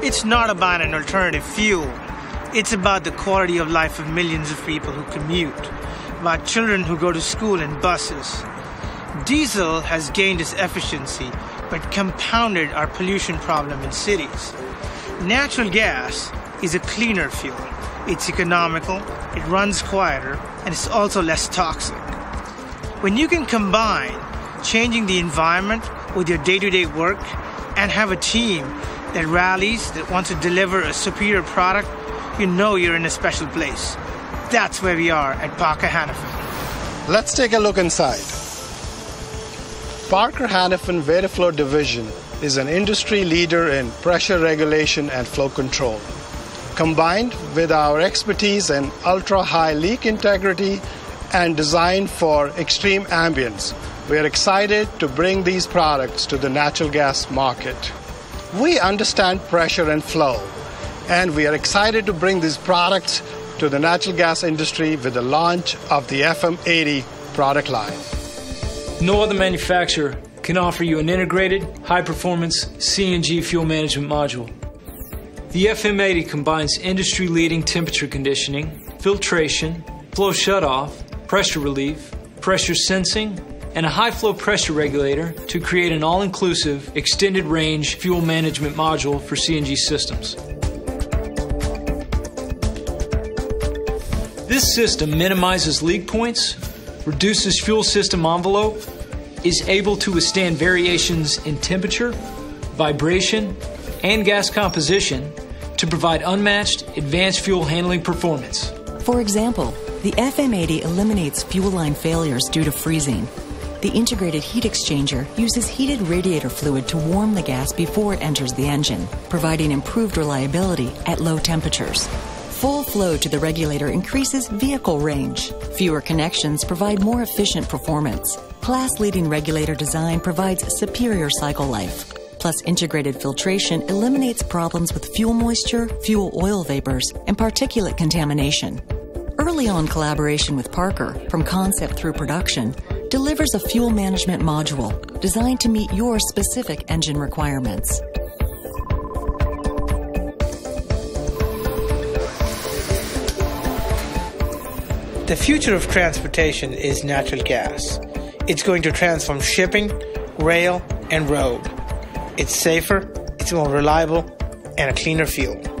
It's not about an alternative fuel. It's about the quality of life of millions of people who commute, about children who go to school in buses. Diesel has gained its efficiency, but compounded our pollution problem in cities. Natural gas is a cleaner fuel. It's economical, it runs quieter, and it's also less toxic. When you can combine changing the environment with your day-to-day work and have a team that rallies, that wants to deliver a superior product, you know you're in a special place. That's where we are at Parker Hannifin. Let's take a look inside. Parker Hannifin VeriFlo division is an industry leader in pressure regulation and flow control. Combined with our expertise in ultra-high leak integrity and design for extreme ambience, we are excited to bring these products to the natural gas market. We understand pressure and flow, and we are excited to bring these products to the natural gas industry with the launch of the FM80 product line. No other manufacturer can offer you an integrated, high-performance CNG fuel management module. The FM80 combines industry-leading temperature conditioning, filtration, flow shutoff, pressure relief, pressure sensing, and a high-flow pressure regulator to create an all-inclusive, extended-range fuel management module for CNG systems. This system minimizes leak points, reduces fuel system envelope, is able to withstand variations in temperature, vibration, and gas composition to provide unmatched, advanced fuel handling performance. For example, the FM80 eliminates fuel line failures due to freezing. The integrated heat exchanger uses heated radiator fluid to warm the gas before it enters the engine, providing improved reliability at low temperatures. Full flow to the regulator increases vehicle range. Fewer connections provide more efficient performance. Class-leading regulator design provides superior cycle life. Plus, integrated filtration eliminates problems with fuel moisture, fuel oil vapors, and particulate contamination. Early on collaboration with Parker, from concept through production, delivers a fuel management module designed to meet your specific engine requirements. The future of transportation is natural gas. It's going to transform shipping, rail, and road. It's safer, it's more reliable, and a cleaner fuel.